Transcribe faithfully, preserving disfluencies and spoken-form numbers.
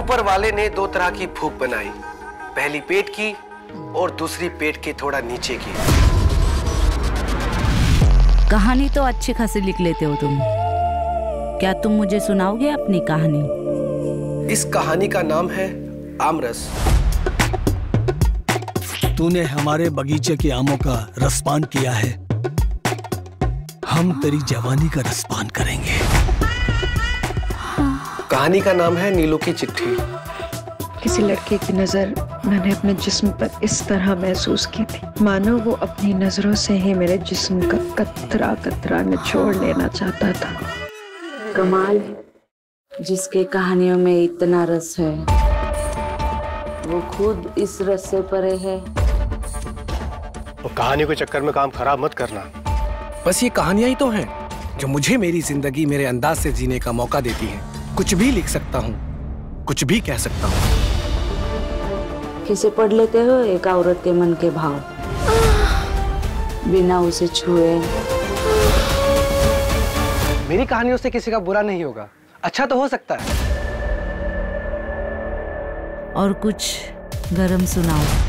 ऊपर वाले ने दो तरह की फूंक बनाई, पहली पेट की और दूसरी पेट के थोड़ा नीचे की। कहानी तो अच्छी खासी लिख लेते हो तुम, क्या तुम मुझे सुनाओगे अपनी कहानी? इस कहानी का नाम है आमरस। तूने हमारे बगीचे के आमों का रसपान किया है, हम तेरी जवानी का रसपान करेंगे। कहानी का नाम है नीलू की चिट्ठी। किसी लड़के की नजर मैंने अपने जिस्म पर इस तरह महसूस की थी मानो वो अपनी नजरों से ही मेरे जिस्म का कतरा कतरा निचोड़ लेना चाहता था। कमाल है, जिसके कहानियों में इतना रस है वो खुद इस रस से परे है। तो कहानी के चक्कर में काम खराब मत करना। बस ये कहानियां ही तो हैं जो मुझे मेरी जिंदगी मेरे अंदाज से जीने का मौका देती हैं। कुछ भी लिख सकता हूँ, कुछ भी कह सकता हूँ। किसे पढ़ लेते हो एक औरत के मन के भाव बिना उसे छुए। मेरी कहानियों से किसी का बुरा नहीं होगा, अच्छा तो हो सकता है। और कुछ गरम सुनाओ।